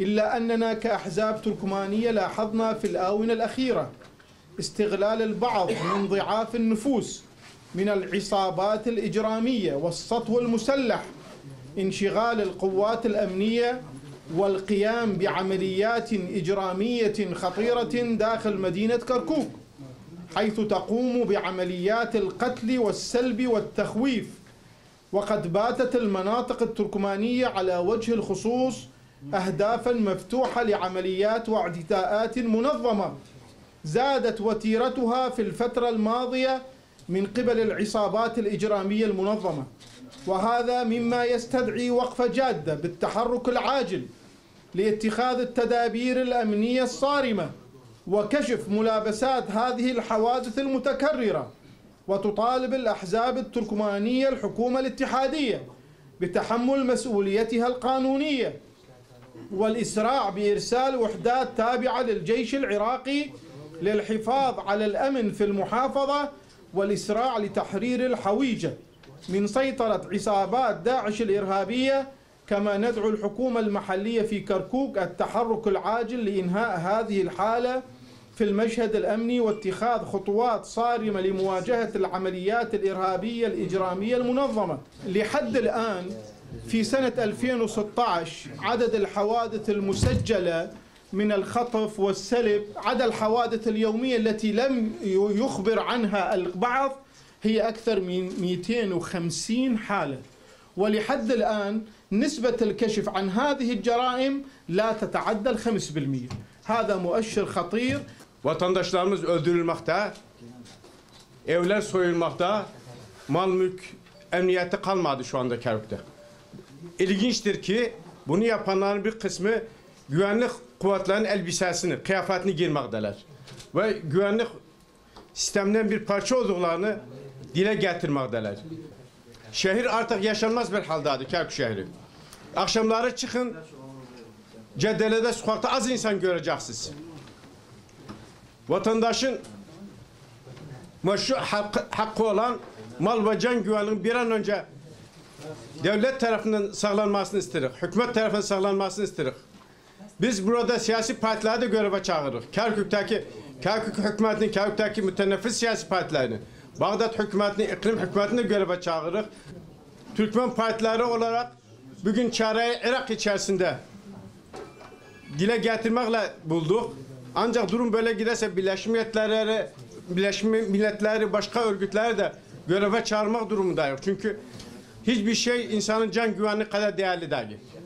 إلا أننا كأحزاب تركمانية لاحظنا في الآونة الأخيرة استغلال البعض من ضعاف النفوس من العصابات الإجرامية والسطو المسلح، انشغال القوات الأمنية والقيام بعمليات إجرامية خطيرة داخل مدينة كركوك، حيث تقوم بعمليات القتل والسلب والتخويف. وقد باتت المناطق التركمانية على وجه الخصوص أهدافا مفتوحة لعمليات واعتداءات منظمة زادت وتيرتها في الفترة الماضية من قبل العصابات الإجرامية المنظمة، وهذا مما يستدعي وقفة جادة بالتحرك العاجل لاتخاذ التدابير الأمنية الصارمة وكشف ملابسات هذه الحوادث المتكررة. وتطالب الأحزاب التركمانية الحكومة الاتحادية بتحمل مسؤوليتها القانونية والإسراع بإرسال وحدات تابعة للجيش العراقي للحفاظ على الأمن في المحافظة والإسراع لتحرير الحويجة من سيطرة عصابات داعش الإرهابية، كما ندعو الحكومة المحلية في كركوك التحرك العاجل لإنهاء هذه الحالة في المشهد الأمني واتخاذ خطوات صارمة لمواجهة العمليات الإرهابية الإجرامية المنظمة. لحد الآن في سنة 2016 عدد الحوادث المسجلة من الخطف والسلب عدا الحوادث اليومية التي لم يخبر عنها البعض هي أكثر من 250 حالة، ولحد الآن نسبة الكشف عن هذه الجرائم لا تتعدى 5%. هذا مؤشر خطير. Vatandaşlarımız öldürülmekte, evler soyulmakta, mal mülk emniyette kalmadı şu anda Kerkük'te. İlginçtir ki bunu yapanların bir kısmı güvenlik kuvvetlerinin elbisesini, kıyafetini giymekteler. Ve güvenlik sistemden bir parça olduklarını dile getirmekteler. Şehir artık yaşanmaz bir haldadır Kerkük şehri. Akşamları çıkın, caddelerde, sokakta az insan göreceksiniz. Vatandaşın meşru hakkı olan mal ve can güvenliğinin bir an önce devlet tarafından sağlanmasını isteriz. Hükümet tarafından sağlanmasını isteriz. Biz burada siyasi partileri de göreve çağırırız. Kerkük hükümetinin, Kerkük'teki müteneffiz siyasi partilerini, Bağdat hükümetinin, iklim hükümetini de göreve çağırırız. Türkmen partileri olarak bugün çareyi Irak içerisinde dile getirmekle bulduk. Ancak durum böyle giderse Birleşmiş Milletleri başka örgütleri de göreve çağırmak durumundayız. Çünkü hiçbir şey insanın can güvenliği kadar değerli değil.